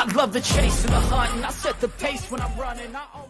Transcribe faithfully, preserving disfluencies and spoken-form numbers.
I love the chase and the hunt, and I set the pace when I'm running. I